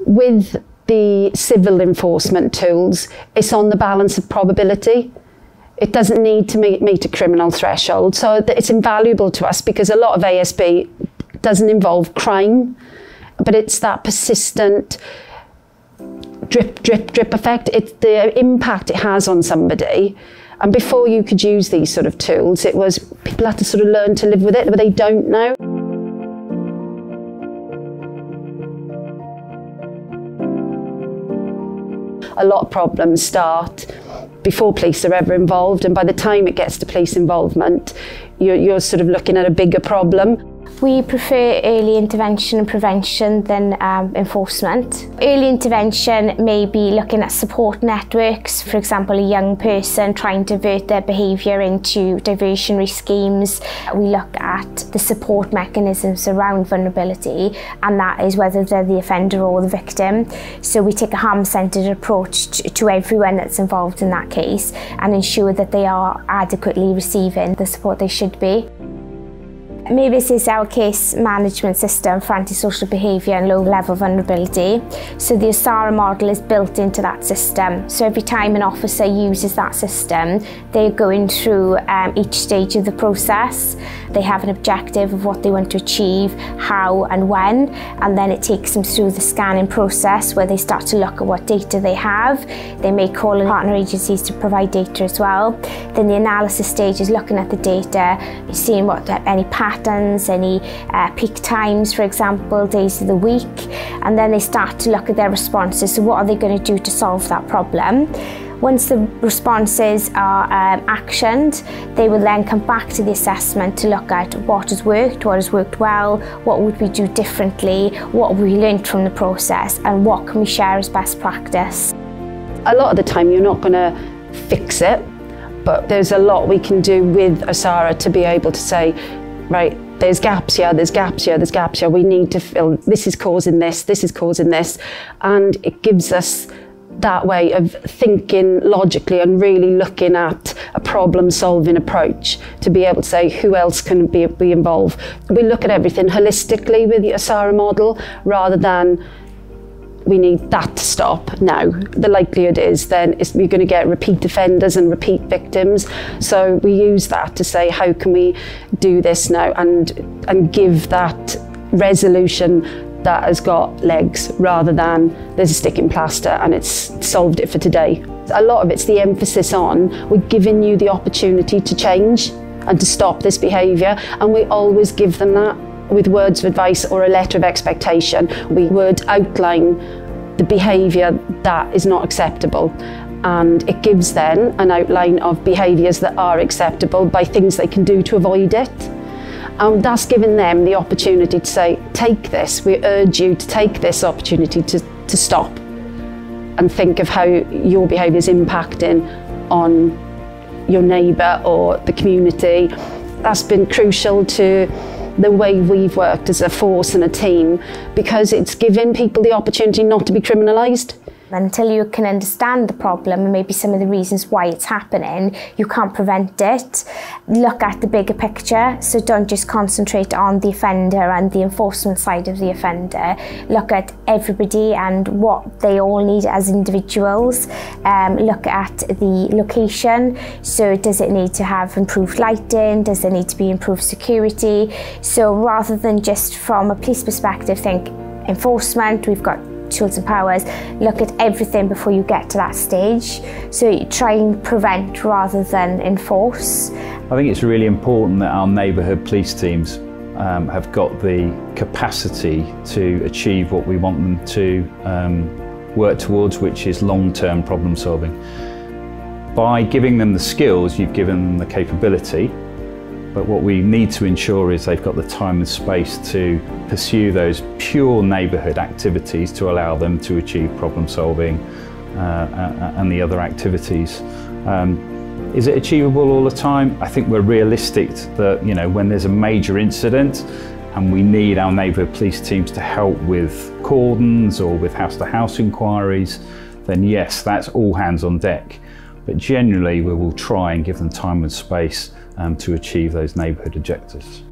with the civil enforcement tools, it's on the balance of probability. It doesn't need to meet a criminal threshold. So it's invaluable to us because a lot of ASB doesn't involve crime, but it's that persistent drip, drip, drip effect. It's the impact it has on somebody. And before you could use these sort of tools, it was people had to sort of learn to live with it, but they don't now. A lot of problems start before police are ever involved, and by the time it gets to police involvement, you're sort of looking at a bigger problem. We prefer early intervention and prevention than enforcement. Early intervention may be looking at support networks, for example, a young person trying to divert their behaviour into diversionary schemes. We look at the support mechanisms around vulnerability, and that is whether they're the offender or the victim. So we take a harm-centred approach to everyone that's involved in that case and ensure that they are adequately receiving the support they should be. MAVIS is our case management system for antisocial behaviour and low-level vulnerability. So the OSARA model is built into that system. So every time an officer uses that system, they're going through each stage of the process. They have an objective of what they want to achieve, how and when, and then it takes them through the scanning process where they start to look at what data they have. They may call on partner agencies to provide data as well. Then the analysis stage is looking at the data, seeing what any patterns, any peak times, for example, days of the week, and then they start to look at their responses. So what are they going to do to solve that problem? Once the responses are actioned, they will then come back to the assessment to look at what has worked well, what would we do differently, what we learned from the process, and what can we share as best practice. A lot of the time you're not going to fix it, but there's a lot we can do with OSARA to be able to say, right, there's gaps here, there's gaps here, there's gaps here, we need to fill, this is causing this, this is causing this. And it gives us that way of thinking logically and really looking at a problem-solving approach to be able to say who else can be involved. We look at everything holistically with the OSARA model rather than we need that to stop now. The likelihood is then you're going to get repeat offenders and repeat victims. So we use that to say, how can we do this now and give that resolution that has got legs rather than there's a stick in plaster and it's solved it for today. A lot of it's the emphasis on we're giving you the opportunity to change and to stop this behaviour, and we always give them that. With words of advice or a letter of expectation, we would outline the behaviour that is not acceptable, and it gives then an outline of behaviours that are acceptable by things they can do to avoid it. And that's giving them the opportunity to say, take this, we urge you to take this opportunity to stop and think of how your behaviour is impacting on your neighbour or the community. That's been crucial to the way we've worked as a force and a team, because it's giving people the opportunity not to be criminalised. Until you can understand the problem and maybe some of the reasons why it's happening, you can't prevent it. Look at the bigger picture, so don't just concentrate on the offender and the enforcement side of the offender. Look at everybody and what they all need as individuals. Look at the location, so does it need to have improved lighting, does there need to be improved security? So rather than just from a police perspective think enforcement, we've got tools and powers, look at everything before you get to that stage. So you try and prevent rather than enforce. I think it's really important that our neighbourhood police teams have got the capacity to achieve what we want them to work towards, which is long-term problem solving. By giving them the skills, you've given them the capability, but what we need to ensure is they've got the time and space to pursue those pure neighbourhood activities to allow them to achieve problem solving and the other activities. Is it achievable all the time? I think we're realistic that, you know, when there's a major incident and we need our neighbourhood police teams to help with cordons or with house-to-house inquiries, then yes, that's all hands on deck. But generally we will try and give them time and space to achieve those neighbourhood objectives.